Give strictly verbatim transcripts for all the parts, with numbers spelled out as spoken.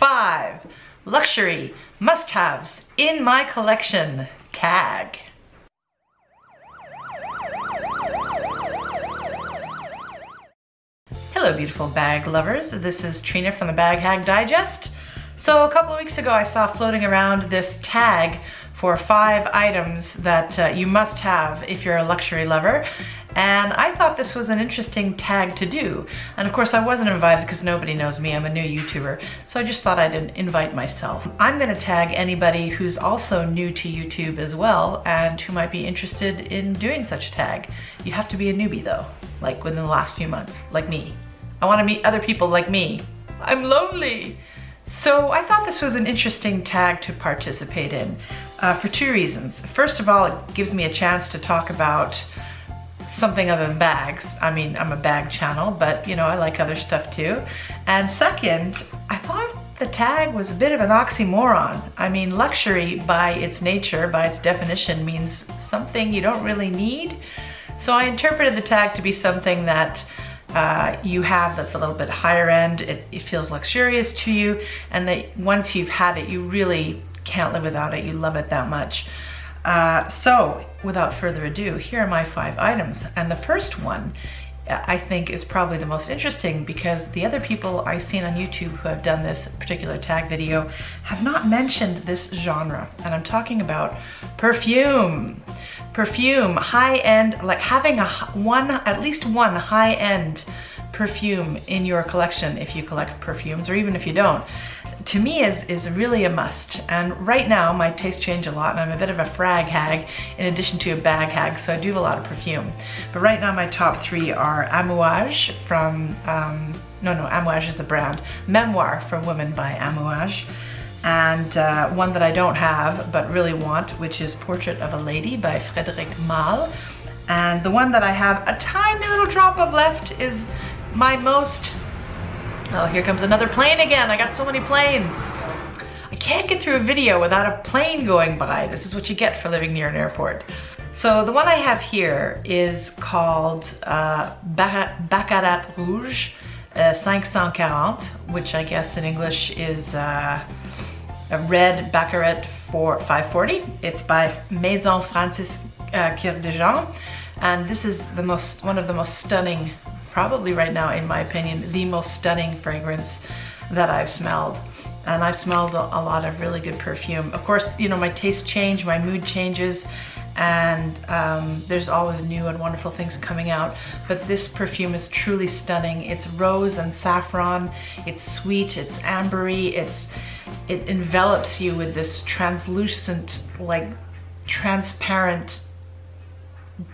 Five luxury must-haves in my collection tag. Hello beautiful bag lovers, this is Trina from the Bag Hag Digest. So a couple of weeks ago I saw floating around this tag for five items that uh, you must have if you're a luxury lover. And I thought this was an interesting tag to do. And of course I wasn't invited because nobody knows me, I'm a new YouTuber. So I just thought I'd invite myself. I'm gonna tag anybody who's also new to YouTube as well and who might be interested in doing such a tag. You have to be a newbie though, like within the last few months, like me. I wanna meet other people like me. I'm lonely. So I thought this was an interesting tag to participate in uh, for two reasons. First of all, it gives me a chance to talk about something other than bags. I mean, I'm a bag channel, but you know, I like other stuff too. And second, I thought the tag was a bit of an oxymoron. I mean, luxury by its nature, by its definition, means something you don't really need. So I interpreted the tag to be something that Uh, you have that's a little bit higher end, it, it feels luxurious to you, and that once you've had it, you really can't live without it, you love it that much. Uh, so, without further ado, here are my five items. And the first one, I think, is probably the most interesting because the other people I've seen on YouTube who have done this particular tag video have not mentioned this genre, and I'm talking about perfume. Perfume, high-end, like having a one, at least one high-end perfume in your collection if you collect perfumes, or even if you don't, to me is, is really a must. And right now, my tastes change a lot, and I'm a bit of a frag hag in addition to a bag hag, so I do have a lot of perfume. But right now, my top three are Amouage from, um, no, no, Amouage is the brand, Memoir for Women by Amouage, and uh, one that I don't have but really want, which is Portrait of a Lady by Frédéric Malle. And the one that I have a tiny little drop of left is my most... Oh, here comes another plane again. I got so many planes. I can't get through a video without a plane going by. This is what you get for living near an airport. So the one I have here is called uh, Baccarat Rouge uh, five forty, which I guess in English is... Uh, a red Baccarat for five forty. It's by Maison Francis uh, Kurkdjian, and this is the most, one of the most stunning, probably right now in my opinion, the most stunning fragrance that I've smelled. And I've smelled a, a lot of really good perfume. Of course, you know, my tastes change, my mood changes, and um, there's always new and wonderful things coming out, but this perfume is truly stunning. It's rose and saffron, it's sweet, it's ambery, it's it envelops you with this translucent, like transparent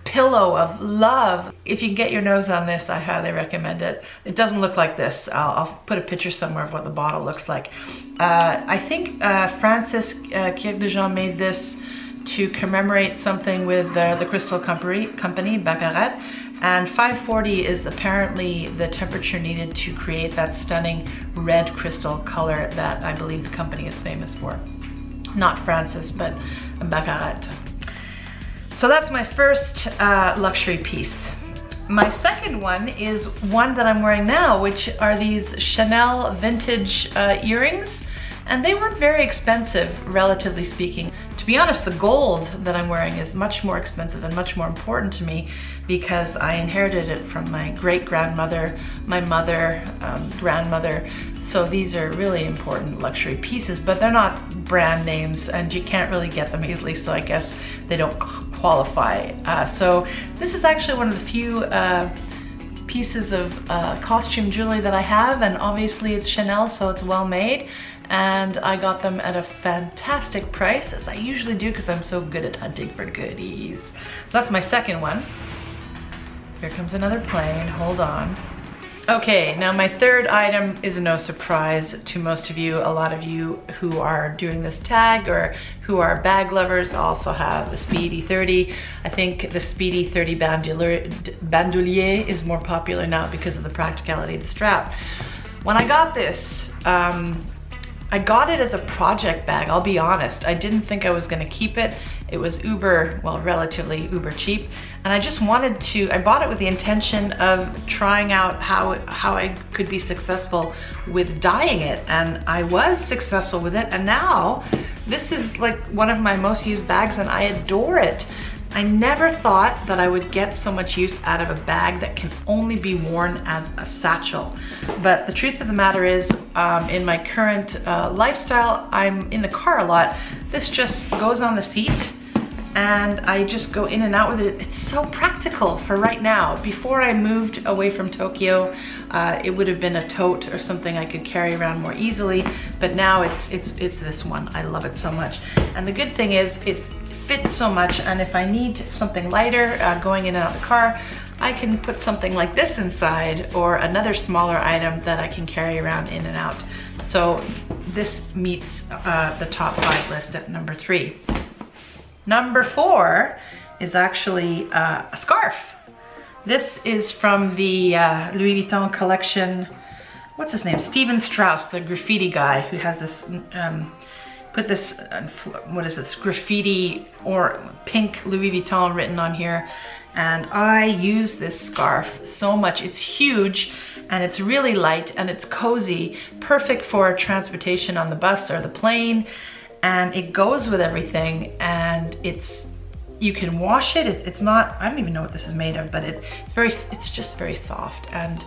pillow of love. If you can get your nose on this, I highly recommend it. It doesn't look like this. I'll, I'll put a picture somewhere of what the bottle looks like. Uh, I think uh, Francis uh, Kurkdjian made this to commemorate something with uh, the Crystal Company, company Baccarat, and five forty is apparently the temperature needed to create that stunning red crystal color that I believe the company is famous for. Not Francis, but Baccarat. So that's my first uh, luxury piece. My second one is one that I'm wearing now, which are these Chanel vintage uh, earrings, and they weren't very expensive, relatively speaking. To be honest, the gold that I'm wearing is much more expensive and much more important to me because I inherited it from my great-grandmother, my mother, um, grandmother. So these are really important luxury pieces, but they're not brand names and you can't really get them easily, so I guess they don't qualify. Uh, so this is actually one of the few uh, pieces of uh, costume jewelry that I have, and obviously it's Chanel, so it's well made. And I got them at a fantastic price, as I usually do because I'm so good at hunting for goodies. So that's my second one. Here comes another plane, hold on. Okay, now my third item is no surprise to most of you. A lot of you who are doing this tag or who are bag lovers also have the Speedy thirty. I think the Speedy thirty bandoulier is more popular now because of the practicality of the strap. When I got this, um, I got it as a project bag, I'll be honest. I didn't think I was gonna keep it. It was uber, well, relatively uber cheap. And I just wanted to, I bought it with the intention of trying out how, how I could be successful with dyeing it. And I was successful with it. And now this is like one of my most used bags and I adore it. I never thought that I would get so much use out of a bag that can only be worn as a satchel. But the truth of the matter is, um, in my current uh, lifestyle, I'm in the car a lot. This just goes on the seat and I just go in and out with it. It's so practical for right now. Before I moved away from Tokyo, uh, it would have been a tote or something I could carry around more easily. But now it's, it's, it's this one. I love it so much. And the good thing is, it's fits so much, and if I need something lighter uh, going in and out of the car, I can put something like this inside, or another smaller item that I can carry around in and out. So this meets uh, the top five list at number three. Number four is actually uh, a scarf. This is from the uh, Louis Vuitton collection. What's his name? Stephen Sprouse, the graffiti guy who has this um, put this, what is this, graffiti or pink Louis Vuitton written on here. And I use this scarf so much. It's huge and it's really light and it's cozy, perfect for transportation on the bus or the plane. And it goes with everything and it's, you can wash it. It's, it's not, I don't even know what this is made of, but it, it's very, it's just very soft. And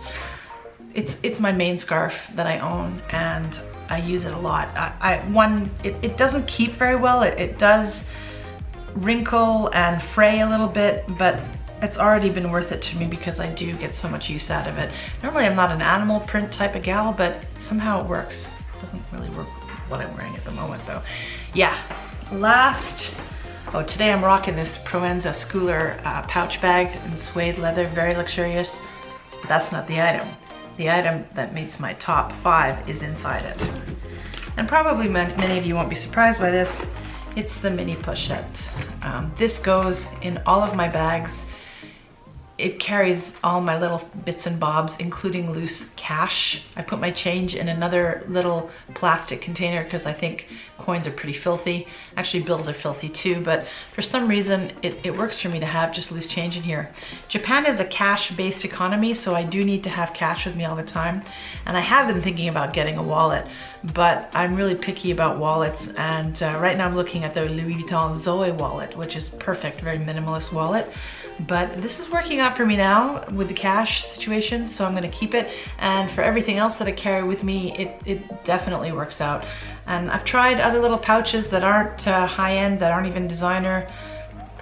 it's, it's my main scarf that I own and I use it a lot. I, I one, it, it doesn't keep very well. It, it does wrinkle and fray a little bit, but it's already been worth it to me because I do get so much use out of it. Normally I'm not an animal print type of gal, but somehow it works. It doesn't really work with what I'm wearing at the moment though. Yeah, last, oh, today I'm rocking this Proenza Schouler uh, pouch bag in suede leather, very luxurious. But that's not the item. The item that meets my top five is inside it. And probably many of you won't be surprised by this. It's the mini pochette. Um, this goes in all of my bags. It carries all my little bits and bobs, including loose cash. I put my change in another little plastic container because I think coins are pretty filthy. Actually, bills are filthy too, but for some reason, it, it works for me to have just loose change in here. Japan is a cash-based economy, so I do need to have cash with me all the time. And I have been thinking about getting a wallet, but I'm really picky about wallets. And uh, right now I'm looking at the Louis Vuitton Zoë wallet, which is perfect, very minimalist wallet. But this is working out for me now with the cash situation, so I'm gonna keep it. And for everything else that I carry with me, it, it definitely works out. And I've tried other little pouches that aren't uh, high-end, that aren't even designer.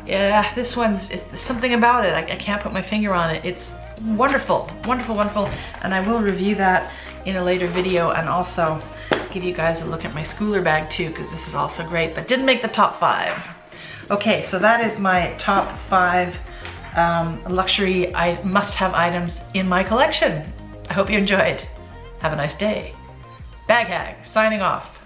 Yeah, this one's, it's something about it. I, I can't put my finger on it. It's wonderful, wonderful, wonderful. And I will review that in a later video and also give you guys a look at my Schouler bag too, because this is also great, but didn't make the top five. Okay, so that is my top five um, luxury I must-have items in my collection. I hope you enjoyed. Have a nice day. Bag Hag, signing off.